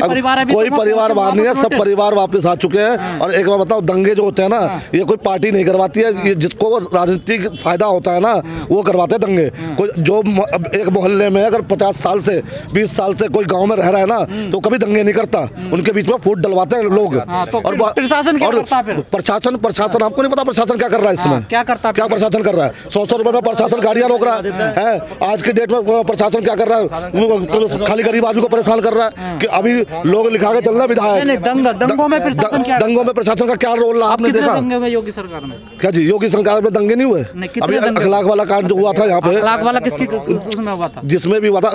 कोई परिवार बाहर नहीं है, सब परिवार वापस आ चुके हैं। और एक बार बताओ, दंगे जो होते हैं ना, ये कोई पार्टी नहीं करवाती है, ये जिसको राजनीतिक फायदा होता है ना वो करवाते हैं दंगे। जो एक मोहल्ले में अगर 50 साल से 20 साल से कोई गाँव में रह रहा है ना, तो कभी दंगे नहीं करता, उनके बीच में फूट डलवाते हैं लोग। और प्रशासन आपको नहीं पता प्रशासन क्या कर रहा है, इसमें क्या प्रशासन कर रहा है। 100-100 रुपए में प्रशासन गाड़ियां रोक रहा है। आज की डेट में प्रशासन क्या कर रहा है, खाली गरीब आदमी को परेशान कर रहा है कि अभी लोग लिखा के चल रहा है विधायक। दंगों में प्रशासन का क्या रोल रहा आपने देखा? योगी सरकार में क्या जी, योगी सरकार में दंगे नहीं हुए। अभी अखलाक वाला कांड जो हुआ था यहाँ पे, जिसमें भी हुआ था,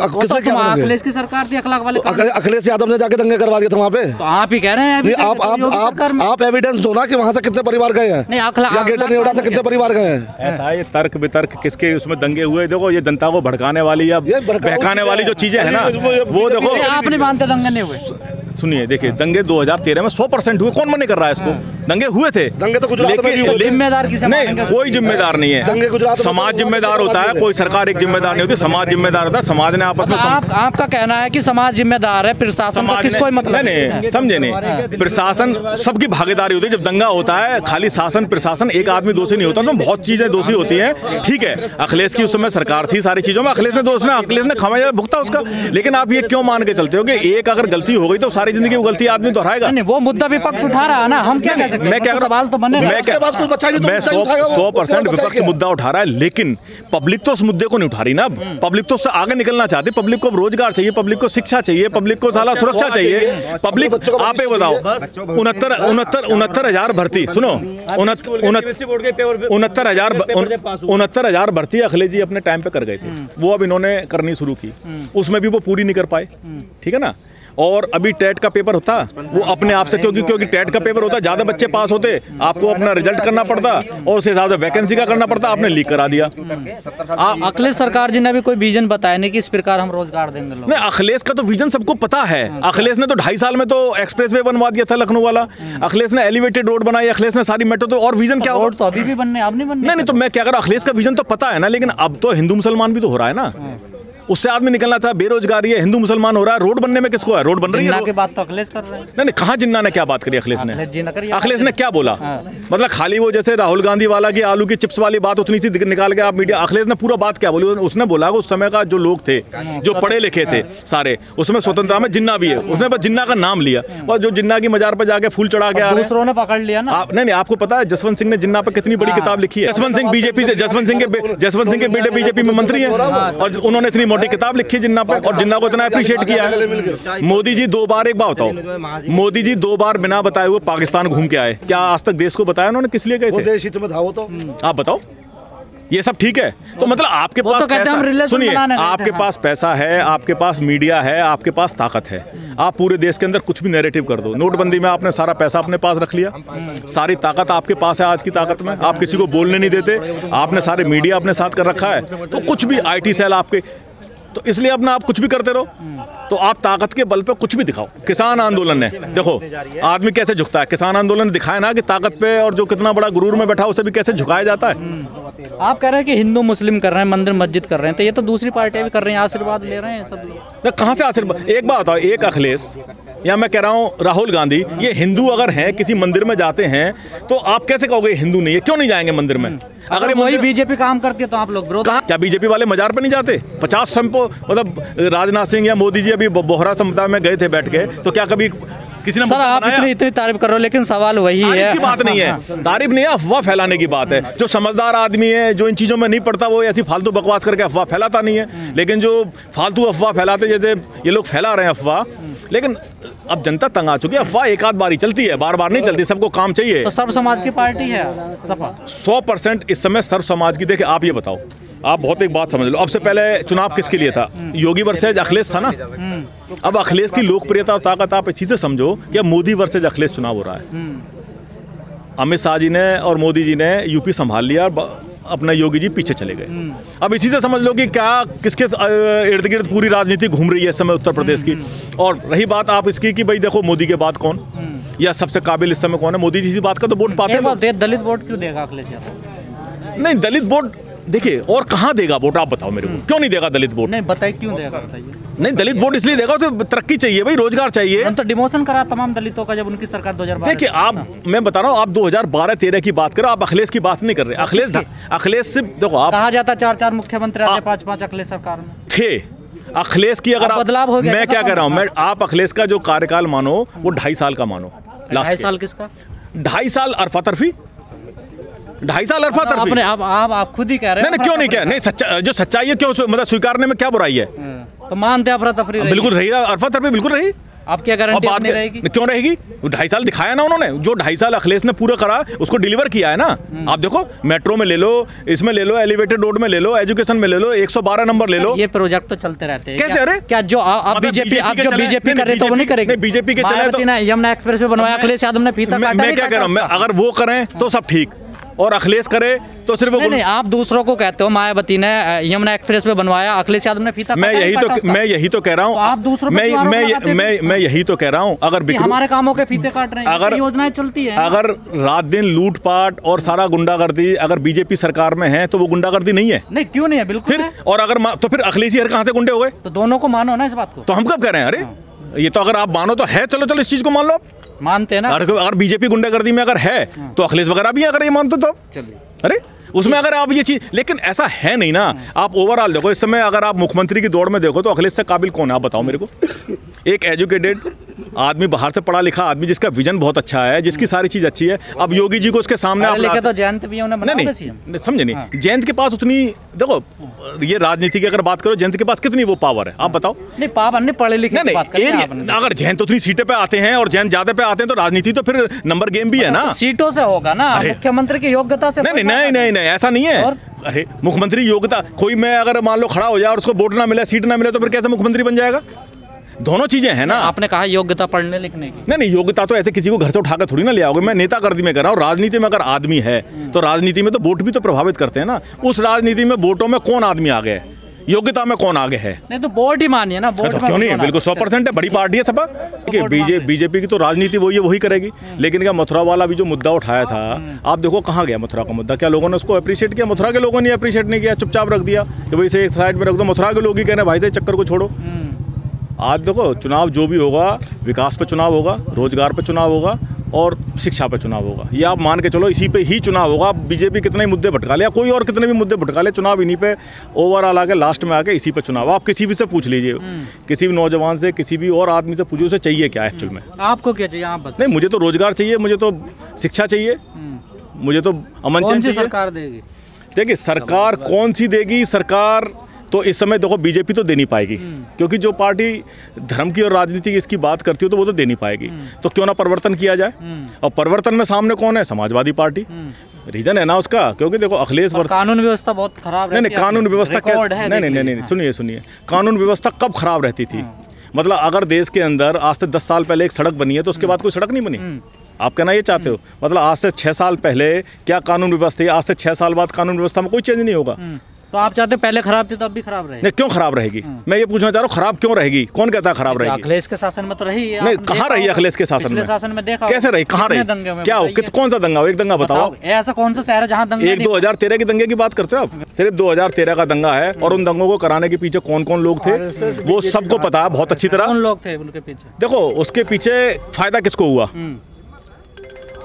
अखिलेश यादव ने जाके दंगे करवा दिया था वहाँ पे। आप ही कह रहे हैं, आप एविडेंस दो ना कि वहाँ से कितने परिवार गए हैं, या ग्रेटर नोएडा से कितने परिवार गए हैं। ऐसा ये तर्क वितर्क किसके उसमें दंगे हुए? देखो ये जनता को भड़काने वाली या बहकाने वाली जो चीजें है ना, वो देखो आप नहीं मानते दंगे नहीं हुए। सुनिए देखिए, दंगे 2013 में 100% हुए, कौन मना कर रहा है इसको? दंगे हुए थे, दंगे तो गुजरात में भी हुए। जिम्मेदार किसे मानेंगे? कोई जिम्मेदार नहीं है, समाज जिम्मेदार होता है, कोई सरकार एक जिम्मेदार नहीं होती, समाज जिम्मेदार होता है। समाज ने आपस में, आपका कहना है कि समाज जिम्मेदार है, प्रशासन का किसको मतलब नहीं समझे? नहीं, प्रशासन सबकी भागीदारी होती है। जब दंगा होता है खाली शासन प्रशासन एक आदमी दोषी नहीं होता, तो बहुत चीजें दोषी होती है। ठीक है, अखिलेश की उस समय सरकार थी, सारी चीजों में अखिलेश ने दोष ना, अखिलेश ने खामियां भुगता उसका। लेकिन आप ये क्यों मान के चलते हो कि एक अगर गलती हो गई तो सारी जिंदगी वो गलती आदमी दोहराएगा? नहीं, वो मुद्दा विपक्ष उठा रहा है ना, हम क्या कह सकते हैं? मैं क्या सवाल तो बने, मैं 100% विपक्ष मुद्दा उठा रहा है, लेकिन पब्लिक तो उस मुद्दे को नहीं उठा रही ना। पब्लिक तो उससे आगे निकलना चाहती, पब्लिक को रोजगार चाहिए, पब्लिक को शिक्षा चाहिए, पब्लिक को साला सुरक्षा चाहिए। पब्लिक आप ये बताओ, 69,000 भर्ती, सुनो 69,000 भर्ती अखिलेश जी अपने टाइम पे कर गए थे, वो अब इन्होंने करनी शुरू की, उसमें भी वो पूरी नहीं कर पाए। ठीक है ना, और अभी टेट का पेपर होता वो अपने आप से, क्योंकि टेट का पेपर होता ज़्यादा बच्चे पास होते, आपको अपना रिजल्ट करना पड़ता और उस हिसाब से वैकेंसी का करना पड़ता, आपने लीक करा दिया। अखिलेश सरकार जी ने भी कोई विजन बताया नहीं कि इस प्रकार हम रोजगार देंगे। नहीं, अखिलेश का तो विजन सबको पता है। अखिलेश ने तो 2.5 साल में तो एक्सप्रेस वे बनवा दिया था लखनऊ वाला, अखिलेश ने एलिवेटेड रोड बनाई, अखिलेश ने सारी मेट्रो, तो और विजन क्या? रोड तो अभी भी बनने, अब नहीं बनने। नहीं तो मैं क्या कर रहा हूँ, अखिलेश का विजन तो पता है ना, लेकिन अब तो हिंदू मुसलमान भी तो हो रहा है ना, उससे आदमी निकलना था। बेरोजगारी है, हिंदू मुसलमान हो रहा है, रोड बनने में किसको है? रोड बन रही है। जिन्ना के बात तो अखिलेश कर रहे हैं। नहीं, कहाँ जिन्ना ने क्या बात करी? अखिलेश ने, अखिलेश ने क्या बोला? मतलब खाली वो जैसे राहुल गांधी वाला की आलू की चिप्स वाली बात उतनी सी निकाल के आप मीडिया, अखिलेश ने पूरा बात क्या बोली? उसने बोला उस समय का जो लोग थे, जो पढ़े लिखे थे सारे, उसमें स्वतंत्रता में जिन्ना भी है, उसने बस जिन्ना का नाम लिया और जो जिन्ना की मजार पर जाके फूल चढ़ा गया, दूसरों ने पकड़ लिया ना। नहीं, आपको पता है जसवंत सिंह ने जिन्ना पर कितनी बड़ी किताब लिखी है? जसवंत सिंह बीजेपी से, जसवंत सिंह के बेटे बीजेपी में मंत्री है, और उन्होंने इतनी किताब लिखी जिन्ना पे, और जिन्ना को इतना अप्रिशिएट किया। मोदी जी 2 बार, एक बात बताओ, मोदी जी 2 बार बिना बताए हुए पाकिस्तान घूम के आए, क्या आज तक देश को बताया उन्होंने? किस लिए गए थे आप बताओ? ये सब ठीक है तो मतलब आपके पास तो सुनिए, आपके पास पैसा है, आपके पास मीडिया है, आपके पास ताकत है, आप पूरे देश के अंदर कुछ भी नैरेटिव कर दो। नोटबंदी में आपने सारा पैसा अपने पास रख लिया, सारी ताकत आपके पास है। आज की ताकत में आप किसी को बोलने नहीं देते, आपने सारे मीडिया अपने साथ कर रखा है, तो कुछ भी IT सेल आपके, तो इसलिए अपना आप कुछ भी करते रहो। तो आप ताकत के बल पे कुछ भी दिखाओ। किसान आंदोलन ने देखो आदमी कैसे झुकता है, किसान आंदोलन ने दिखाया ना कि ताकत पे और जो कितना बड़ा गुरूर में बैठा उसे भी कैसे झुकाया जाता है। आप कह रहे हैं कि हिंदू मुस्लिम कर रहे हैं, मंदिर मस्जिद कर रहे हैं, तो ये तो दूसरी पार्टियां भी कर रही हैं, आशीर्वाद ले रहे हैं सब। कहाँ से आशीर्वाद? एक बात बताओ, एक अखिलेश या मैं कह रहा हूँ राहुल गांधी, ये हिंदू अगर हैं किसी मंदिर में जाते हैं तो आप कैसे कहोगे हिंदू नहीं है? क्यों नहीं जाएंगे मंदिर में? अगर वही बीजेपी काम करती है तो आप लोग विरोध। क्या बीजेपी वाले मजार पर नहीं जाते? 50 संपो मतलब राजनाथ सिंह या मोदी जी अभी बोहरा समुदाय में गए थे बैठ के, तो क्या कभी किसी ने? सर आप इतनी तारीफ कर रहे हो, लेकिन सवाल वही है, बात नहीं है तारीफ नहीं है, अफवाह फैलाने की बात है। जो समझदार आदमी है, जो इन चीज़ों में नहीं पड़ता, वो ऐसी फालतू बकवास करके अफवाह फैलाता नहीं है। लेकिन जो फालतू अफवाह फैलाते, जैसे ये लोग फैला रहे हैं अफवाह, लेकिन अब जनता तंग आ चुकी है। अफवाह एक आध बार ही चलती है, बार बार नहीं चलती, सबको काम चाहिए। तो सर्व समाज की पार्टी है सपा, 100% इस समय सर्व समाज की। देखिए आप ये बताओ, आप बहुत एक बात समझ लो, अब से पहले चुनाव किसके लिए था? योगी वर्सेज अखिलेश था ना। अब अखिलेश की लोकप्रियता और ताकत आप इसी से समझो कि मोदी वर्सेज अखिलेश चुनाव हो रहा है। अमित शाह जी ने और मोदी जी ने यूपी संभाल लिया, अपना योगी जी पीछे चले गए। अब इसी से समझ लो कि क्या किसके इर्द गिर्द पूरी राजनीति घूम रही है इस समय उत्तर प्रदेश की। और रही बात आप इसकी कि भाई देखो मोदी के बाद कौन या सबसे काबिल इस समय कौन है, मोदी जी इसी बात का तो वोट पाते हैं। दलित वोट क्यों देगा अखिलेश यादव? नहीं, दलित वोट देखिए और कहाँ देगा वोट, आप बताओ मेरे को, क्यों नहीं देगा दलित वोट? नहीं बताइए क्यों देगा, नहीं दलित वोट इसलिए देगा, उसे तरक्की चाहिए भाई, रोजगार चाहिए। तो डिमोशन करा तमाम दलितों का जब उनकी सरकार 2012। देखिए आप, मैं बता रहा हूँ, आप 2012-13 की बात करें, आप अखिलेश की बात नहीं कर रहे। अखिलेश से देखो आप, कहा जाता 4-4 मुख्यमंत्री, 5-5 अखिलेश सरकार में थे। अखिलेश की अगर बदलाव हो गया, मैं क्या कह रहा हूँ, मैं आप अखिलेश का जो कार्यकाल मानो वो 2.5 साल का मानो। 2.5 साल किसका? 2.5 साल अरफा तरफी, 2.5 साल अरफा तरफी। आपने आप खुद ही कह रहे हैं। नहीं क्यों नहीं कह, नहीं सच्चा जो सच्चाई है क्यों मतलब स्वीकारने में क्या बुराई है? तो मानते अफरा तफरी बिल्कुल रही, अरफा तरफी बिल्कुल रही। आप क्या गारंटी नहीं रहेगी? क्यों रहेगी? 2.5 साल दिखाया ना उन्होंने, जो 2.5 साल अखिलेश ने पूरा करा उसको डिलीवर किया है ना। आप देखो मेट्रो में ले लो, इसमें ले लो, एलिवेटेड रोड में ले लो, एजुकेशन में ले लो, 112 नंबर ले लो, ये प्रोजेक्ट तो चलते रहते हैं। कैसे? अरे क्या जो बीजेपी कर रहे तो वो नहीं करेंगे? बीजेपी के चले यमुना एक्सप्रेस वे बनवाया अखिलेश यादव ने, फीता काटा। मैं क्या कह रहा हूँ, अगर वो करें तो सब ठीक, और अखिलेश करे तो सिर्फ नहीं, आप दूसरों को कहते हो मायावती ने यमुना एक्सप्रेस पे बनवाया, अखिलेश यादव ने फीता। मैं यही तो कह रहा हूँ, आप दूसरों मैं यही तो कह रहा हूँ, अगर हमारे कामों के फीते काट रहे हैं, अगर योजनाएं चलती है, अगर रात दिन लूटपाट और सारा गुंडागर्दी अगर बीजेपी सरकार में है तो वो गुंडागर्दी नहीं है? नहीं क्यों नहीं है, बिल्कुल। और अगर तो फिर अखिलेश यार कहाँ से गुंडे हो गए? तो दोनों को मानो ना इस बात को। तो हम कब कह रहे हैं, अरे ये तो अगर आप मानो तो है, चलो चलो इस चीज को मान लो, मानते हैं ना। अगर बीजेपी गुंडागर्दी में अगर है तो अखिलेश वगैरह भी अगर ये मानते तो चलिए, अरे उसमें अगर आप ये चीज, लेकिन ऐसा है नहीं ना। आप ओवरऑल देखो, इस समय अगर आप मुख्यमंत्री की दौड़ में देखो तो अखिलेश से काबिल कौन है, आप बताओ मेरे को। एक एजुकेटेड आदमी, बाहर से पढ़ा लिखा आदमी, जिसका विजन बहुत अच्छा है, जिसकी सारी चीज अच्छी है। अब योगी जी को उसके सामने आप लेके तो जयंत भी उन्हें बना नहीं, समझे नहीं, जयंत के पास उतनी, देखो ये राजनीति की अगर बात करो, जयंत के पास कितनी वो पावर है आप बताओ। नहीं पावर नहीं, पढ़े लिखे एरिया, अगर जयंत उतनी सीटें पे आते हैं और जयंत ज्यादा पे आते हैं तो राजनीति तो फिर नंबर गेम भी है ना, सीटों से होगा ना, मुख्यमंत्री की योग्यता से। नहीं ऐसा नहीं है। अरे मुख्यमंत्री योग्यता, कोई मैं अगर मान लो खड़ा हो जाए और उसको वोट ना मिले, सीट ना मिले, तो फिर कैसे मुख्यमंत्री बन जाएगा? दोनों चीजें हैं ना। आपने कहा योग्यता पढ़ने लिखने की, नहीं नहीं योग्यता तो ऐसे किसी को घर से उठाकर थोड़ी ना ले आओगे। मैं नेतागर्दी में कर रहा हूँ, राजनीति में अगर आदमी है तो राजनीति में तो वोट भी तो प्रभावित करते हैं ना। उस राजनीति में वोटों में कौन आदमी आ गया है, योग्यता में कौन आगे है? नहीं तो वोट ही मानिए ना, वोट क्यों नहीं है, बिल्कुल 100% है, बड़ी पार्टी है सपा। बीजेपी की तो राजनीति वही करेगी। लेकिन क्या मथुरा वाला भी जो मुद्दा उठाया था, आप देखो कहाँ गया मथुरा का मुद्दा? क्या लोगों ने उसको अप्रिशिएट किया? मथुरा के लोगों ने अप्रिशिएट नहीं किया, चुपचाप रख दिया कि भाई इसे एक साइड में रख दो। मथुरा के लोग ही कह रहे हैं भाई से चक्कर को छोड़ो। आज देखो चुनाव जो भी होगा, विकास पर चुनाव होगा, रोजगार पर चुनाव होगा और शिक्षा पर चुनाव होगा, ये आप मान के चलो, इसी पे ही चुनाव होगा। बीजेपी कितने मुद्दे भटका ले, कोई और कितने भी मुद्दे भटका ले, चुनाव इन्हीं पे ओवरऑल आके लास्ट में आके इसी पे चुनाव। आप किसी भी से पूछ लीजिए, किसी भी नौजवान से, किसी भी और आदमी से पूछिए उसे चाहिए क्या एक्चुअल में, आपको क्या चाहिए आप बताइए। नहीं मुझे तो रोजगार चाहिए, मुझे तो शिक्षा चाहिए, मुझे तो अमन चाहिए। सरकार देगी, देखिए सरकार कौन सी देगी, सरकार तो इस समय देखो बीजेपी तो दे नहीं पाएगी, क्योंकि जो पार्टी धर्म की और राजनीति की इसकी बात करती हो तो वो तो दे नहीं पाएगी। तो क्यों ना परिवर्तन किया जाए, और परिवर्तन में सामने कौन है? समाजवादी पार्टी। रीजन है ना उसका, क्योंकि देखो अखिलेश कानून व्यवस्था बहुत खराब। नहीं नहीं कानून व्यवस्था क्या, नहीं सुनिए, कानून व्यवस्था कब खराब रहती थी? मतलब अगर देश के अंदर आज से 10 साल पहले एक सड़क बनी है तो उसके बाद कोई सड़क नहीं बनी, आप कहना ये चाहते हो? मतलब आज से 6 साल पहले क्या कानून व्यवस्था थी, आज से 6 साल बाद कानून व्यवस्था में कोई चेंज नहीं होगा। तो आप चाहते पहले खराब थी तो अब भी खराब रहेगी? नहीं क्यों खराब रहेगी, मैं ये पूछना चाह रहा हूँ, खराब क्यों रहेगी? कौन कहता है खराब रहेगी? अखिलेश के शासन में तो रही है। नहीं कहाँ रही है अखिलेश के शासन में? देखा कैसे रही, कहाँ रही, क्या हो, कौन सा दंगा हो, एक दंगा बताओ, ऐसा कौन सा शहर जहाँ दंगा? एक 2013 के दंगे की बात करते हो आप, सिर्फ 2013 का दंगा है, और उन दंगों को कराने के पीछे कौन कौन लोग थे वो सबको पता है बहुत अच्छी तरह। कौन लोग थे उनके पीछे? देखो उसके पीछे फायदा किसको हुआ,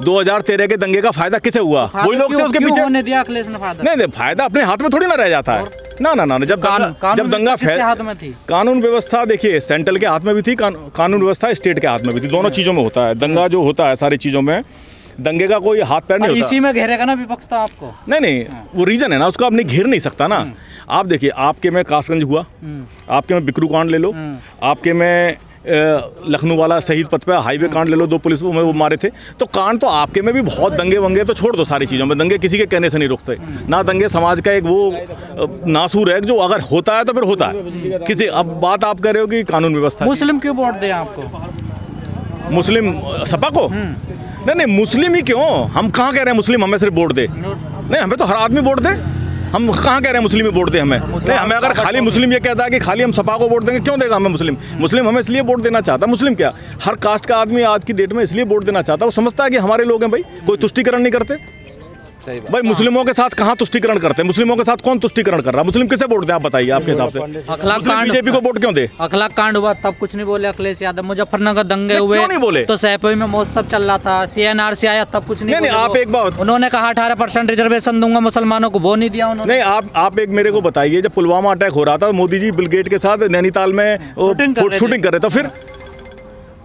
2013 के दंगे का फायदा किसे हुआ? वही लोग थे उसके पीछे। होने दिया अखिलेश ने फायदा? नहीं, फायदा अपने हाथ में थोड़ी ना रह जाता है ना, ना ना, जब दंगा फैल हाथ में थी। कानून व्यवस्था देखिए सेंट्रल के हाथ में भी थी, कानून व्यवस्था स्टेट के हाथ में भी थी, दोनों चीजों में होता है दंगा जो होता है, सारी चीजों में दंगे का कोई हाथ पैर नहीं होता। इसी में घेरेगा ना विपक्ष तो आपको। नहीं नहीं वो रीजन है ना उसको, आप नहीं घेर नहीं सकता ना। आप देखिए आपके में कासगंज हुआ, आपके में बिक्रू कांड ले लो, आपके में लखनऊ वाला शहीद पथ पे हाईवे कांड ले लो, 2 पुलिस वो मारे थे। तो कांड तो आपके में भी बहुत दंगे वंगे तो छोड़ दो, सारी चीज़ों में दंगे किसी के कहने से नहीं रुकते ना। दंगे समाज का एक वो नासूर है जो अगर होता है तो फिर होता है किसी। अब बात आप कह रहे हो कि कानून व्यवस्था। मुस्लिम क्यों वोट दें आपको, मुस्लिम सपा को? नहीं मुस्लिम ही क्यों, हम कहाँ कह रहे हैं मुस्लिम हमें सिर्फ वोट दे? नहीं हमें तो हर आदमी वोट दे, हम कहाँ कह रहे हैं मुस्लिम वोट दे हमें? नहीं हमें अगर खाली मुस्लिम ये कहता है कि खाली हम सपा को वोट देंगे, क्यों देगा हमें मुस्लिम? मुस्लिम हमें इसलिए वोट देना चाहता है, मुस्लिम क्या हर कास्ट का आदमी आज की डेट में इसलिए वोट देना चाहता है, वो समझता है कि हमारे लोग हैं भाई, कोई तुष्टिकरण नहीं करते। सही बात। भाई मुस्लिमों के साथ कहाँ तुष्टिकरण करते हैं, मुस्लिमों के साथ कौन तुष्टिकरण कर रहा है, मुस्लिम किसे वोट दे आप बताइए आपके हिसाब से, बीजेपी को वोट क्यों दे। अखलाक कांड हुआ तब कुछ नहीं बोले अखिलेश यादव, मुजफ्फरनगर दंगे हुए नहीं बोले, तो सहपी में महोत्सव चल रहा था, CNRC आया तब कुछ नहीं। आप एक बात उन्होंने कहा 18% रिजर्वेशन दूंगा मुसलमानों को, वो नहीं दिया उन्होंने। आप एक मेरे को बताइए, जब पुलवामा अटैक हो रहा था मोदी जी बिल गेट के साथ नैनीताल में शूटिंग कर रहे थे, फिर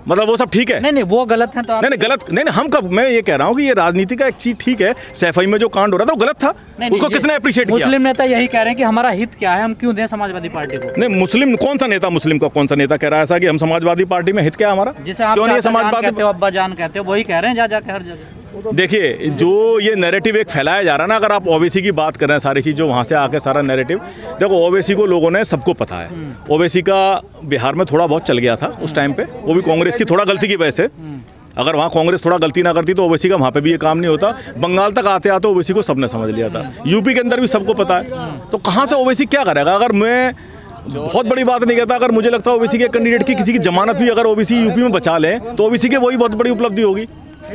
मतलब वो सब ठीक है। नहीं नहीं वो गलत है तो आप नहीं नहीं गलत नहीं नहीं हम कब, मैं ये कह रहा हूँ कि ये राजनीति का एक चीज ठीक है, सैफई में जो कांड हो रहा था वो गलत था, उसको किसने अप्रिशिएट किया। मुस्लिम नेता यही कह रहे हैं कि हमारा हित क्या है, हम क्यों दें समाजवादी पार्टी को। नहीं मुस्लिम कौन सा नेता, मुस्लिम का कौन सा नेता कह रहा है ऐसा कि हम समाजवादी पार्टी में हित क्या हमारा, जिसे आप समाजवादी कहते हो, अब्बा जान कहते हो, वही कह रहे हैं जा जाके हर जगह। देखिए जो ये नैरेटिव एक फैलाया जा रहा है ना, अगर आप ओबीसी की बात कर रहे हैं सारी चीज़ जो वहाँ से आके सारा नैरेटिव, देखो ओबीसी को लोगों ने सबको पता है, ओबीसी का बिहार में थोड़ा बहुत चल गया था उस टाइम पे, वो भी कांग्रेस की थोड़ा गलती की वजह से, अगर वहाँ कांग्रेस थोड़ा गलती ना करती तो ओबीसी का वहाँ पे भी ये काम नहीं होता। बंगाल तक आते आते ओबीसी को सबने समझ लिया था, यूपी के अंदर भी सबको पता है, तो कहाँ से ओबीसी क्या करेगा। अगर मैं बहुत बड़ी बात नहीं कहता, अगर मुझे लगता है ओबीसी के कैंडिडेट की किसी की जमानत भी अगर ओबीसी यूपी में बचा लें तो ओबीसी की वही बहुत बड़ी उपलब्धि होगी,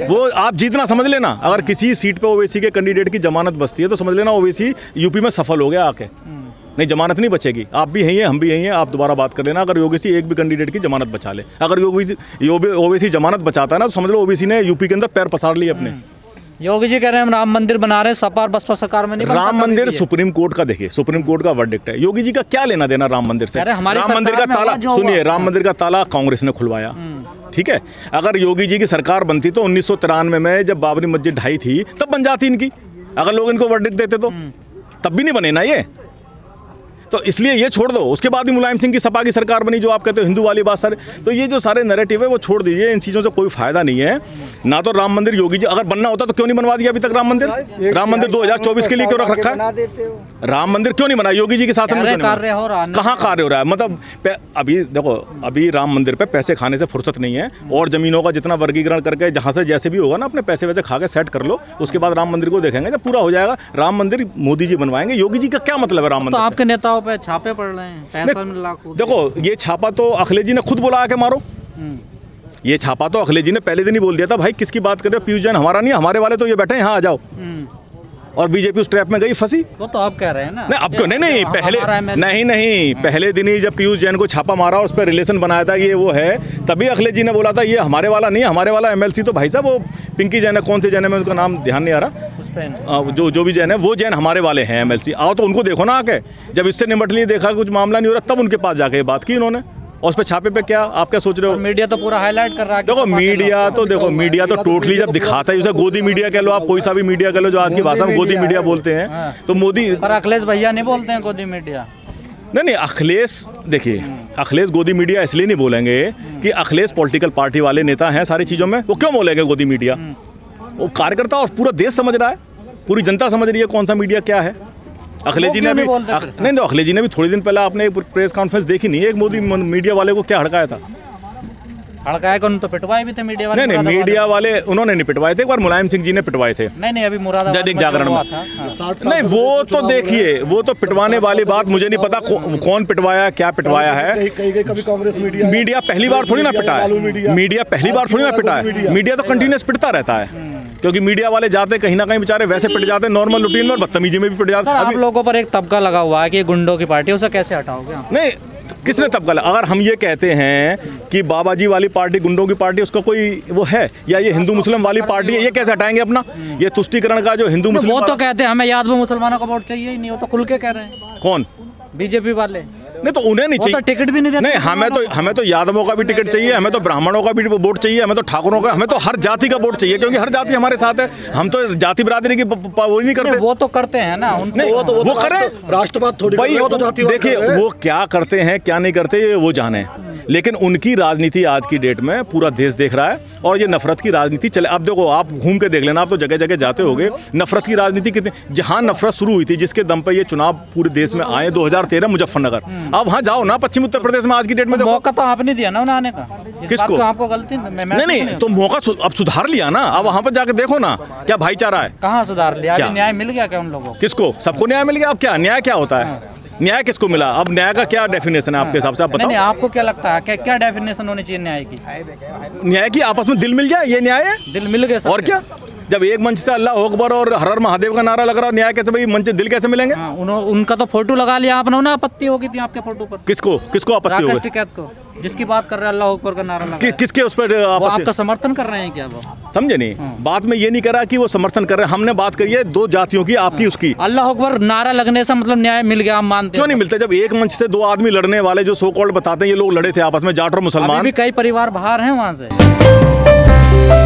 वो आप जीतना समझ लेना। अगर किसी सीट पे ओबीसी के कैंडिडेट की जमानत बचती है तो समझ लेना ओबीसी यूपी में सफल हो गया आके, नहीं जमानत नहीं बचेगी। आप भी यहीं हैं हम भी यहीं हैं, आप दोबारा बात कर लेना अगर योगी एक भी कैंडिडेट की जमानत बचा ले, अगर योगी ओबीसी जमानत बचाता है ना तो समझ लो ओबीसी ने यूपी के अंदर पैर पसार लिए अपने। योगी जी कह रहे हैं हम राम मंदिर बना रहे हैं, सपा और बसपा सरकार में नहीं। राम मंदिर सुप्रीम कोर्ट का, देखिए सुप्रीम कोर्ट का वर्डिक्ट है, योगी जी का क्या लेना देना राम मंदिर से। राम मंदिर का ताला सुनिए, राम मंदिर का ताला कांग्रेस ने खुलवाया, ठीक है। अगर योगी जी की सरकार बनती तो 1993 में जब बाबरी मस्जिद ढाई थी तब बन जाती इनकी, अगर लोग इनको वर्डिक्ट देते तो तब भी नहीं बने ना ये, तो इसलिए ये छोड़ दो। उसके बाद ही मुलायम सिंह की सपा की सरकार बनी, जो आप कहते हो हिंदू वाली बात सर, तो ये जो सारे नैरेटिव है वो छोड़ दीजिए, इन चीज़ों से कोई फायदा नहीं है। ना तो राम मंदिर योगी जी, अगर बनना होता तो क्यों नहीं बनवा दिया अभी तक राम मंदिर, राम मंदिर 2024 के लिए क्यों रख रखा है, राम मंदिर क्यों नहीं बना योगी जी के शासन में, कहाँ कार्य हो रहा है। मतलब अभी देखो अभी राम मंदिर पर पैसे खाने से फुर्सत नहीं है, और ज़मीनों का जितना वर्गीकरण करके जहाँ से जैसे भी होगा ना अपने पैसे वैसे खा के सेट कर लो, उसके बाद राम मंदिर को देखेंगे। जब पूरा हो जाएगा राम मंदिर मोदी जी बनवाएंगे, योगी जी का क्या मतलब है राम मंदिर। आपके नेता पे छापे पड़ रहे हैं, देखो ये छापा तो अखिलेश जी ने खुद बोला आके मारो, ये छापा तो अखिलेश जी ने पहले दिन ही बोल दिया था, भाई किसकी बात कर रहे हो, पीयूष जैन हमारा नहीं हमारे वाले तो ये बैठे हैं यहाँ आ जाओ, और बीजेपी उस ट्रैप में गई फंसी। वो तो आप कह रहे हैं ना, नहीं अब क्यों नहीं पहले नहीं पहले दिन ही जब पीयूष जैन को छापा मारा और उस पर रिलेशन बनाया था ये वो है, तभी अखिलेश जी ने बोला था ये हमारे वाला नहीं हमारे वाला MLC, तो भाई साहब वो पिंकी जैन है कौन से जैन है मैं उसका नाम ध्यान नहीं आ रहा, जो भी जैन है वो जैन हमारे वाले हैं MLC, आओ तो उनको देखो ना आके। जब इससे निपट लिए देखा कुछ मामला नहीं हो रहा तब उनके पास जाके बात की इन्होंने, और उस पर छापे पे क्या आप क्या सोच रहे हो। मीडिया तो पूरा हाईलाइट कर रहा है, देखो मीडिया तो टोटली जब दिखाता है उसे गोदी मीडिया कह लो आप, कोई सा भी मीडिया कह लो जो आज की भाषा में गोदी मीडिया बोलते हैं, तो मोदी पर अखिलेश भैया नहीं बोलते हैं गोदी मीडिया। नहीं अखिलेश देखिए अखिलेश गोदी मीडिया इसलिए नहीं बोलेंगे कि अखिलेश पॉलिटिकल पार्टी वाले नेता हैं सारी चीज़ों में, वो क्यों बोलेंगे गोदी मीडिया, वो कार्यकर्ता और पूरा देश समझ रहा है, पूरी जनता समझ रही है कौन सा मीडिया क्या है। अखिलेश जी ने भी नहीं तो अखिलेश जी ने भी थोड़े दिन पहले आपने एक प्रेस कॉन्फ्रेंस देखी नहीं, एक मोदी मीडिया वाले को क्या हड़काया था, हड़काया को तो पिटवाए भी थे मीडिया वाले। नहीं नहीं मीडिया वाले उन्होंने नहीं पिटवाए थे, एक बार मुलायम सिंह जी ने पिटवाए थे। नहीं अभी दैनिक जागरण में नहीं, वो तो देखिए वो तो पिटवाने वाली बात मुझे नहीं पता कौन पिटवाया क्या पिटवाया है, मीडिया पहली बार थोड़ी ना पिटा है, मीडिया पहली बार थोड़ी ना पिटा है, मीडिया तो कंटिन्यूस पिटता रहता है, क्योंकि मीडिया वाले जाते कहीं ना कहीं बेचारे वैसे पिट जाते हैं नॉर्मल रूटीन में, बदतमीजी में भी पिट जाते हैं। आप लोगों पर एक तबका लगा हुआ है कि गुंडों की पार्टी, उसे कैसे हटाओगे। नहीं किसने तबका लगा, अगर हम ये कहते हैं कि बाबा जी वाली पार्टी गुंडों की पार्टी उसका कोई वो है, या ये हिंदू मुस्लिम वाली पार्टी है, ये कैसे हटाएंगे अपना ये तुष्टिकरण का जो हिंदू मुस्लिम। वो तो कहते हैं हमें यादव मुसलमानों का वोट चाहिए ही नहीं, वो तो खुल के कह रहे हैं। कौन बीजेपी वाले, नहीं तो उन्हें नहीं चाहिए, टिकट भी नहीं देते। नहीं हमें तो यादवों का भी टिकट चाहिए, हमें तो ब्राह्मणों का भी वोट चाहिए, हमें तो ठाकुरों का, हमें तो हर जाति का वोट चाहिए, क्योंकि हर जाति हमारे साथ है, हम तो जाति बिरादरी की वो नहीं करते। वो तो करते हैं ना उनसे, वो करें राष्ट्रवाद थोड़ी देखिए वो क्या करते हैं क्या नहीं करते ये वो जाने, लेकिन उनकी राजनीति आज की डेट में पूरा देश देख रहा है, और ये नफरत की राजनीति चले। आप देखो आप घूम के देख लेना, आप तो जगह जगह जाते होगे, नफरत की राजनीति कितनी, जहां नफरत शुरू हुई थी जिसके दम पर ये चुनाव पूरे देश में आए 2013 मुजफ्फरनगर, आप वहां जाओ ना पश्चिम उत्तर प्रदेश में आज की डेट में। मौका तो आपने दिया ना उन्हें आने का, किसको आपको गलती नहीं तो मौका अब सुधार लिया ना, अब वहां पर जाके देखो ना क्या भाईचारा है, कहाँ सुधार लिया, न्याय मिल गया क्या उन लोगों को, किसको सबको न्याय मिल गया। अब क्या न्याय क्या होता है, न्याय किसको मिला, अब न्याय का क्या डेफिनेशन है आपके हिसाब से आप बताओ। नहीं आपको क्या लगता है क्या डेफिनेशन होनी चाहिए न्याय की, आपस में दिल मिल जाए ये न्याय है, दिल मिल गए और क्या जब एक मंच से अल्लाह अकबर और हर हर महादेव का नारा लग रहा है, न्याय कैसे भाई मंच दिल कैसे मिलेंगे? उनका तो फोटो लगा लिया आपने ना, आपत्ति होगी थी आपके फोटो पर। किसको किसको आपत्ति होगी? राकेश टिकैत को, जिसकी बात कर रहे हैं अल्लाह अकबर का नारा लगा। किसके उस पर आपका समर्थन कर रहे हैं क्या? समझे नहीं, बात में ये नहीं करा कि वो समर्थन कर रहे हैं, हमने बात करी है दो जातियों की, आपकी उसकी। अल्लाह अकबर नारा लगने से मतलब न्याय मिल गया, हम मानते हैं। क्यों नहीं मिलता जब एक मंच से दो आदमी लड़ने वाले जो सो कॉल्ड बताते हैं ये लोग लड़े थे आपस में, जाट और मुसलमान। कई परिवार बाहर हैं वहाँ से।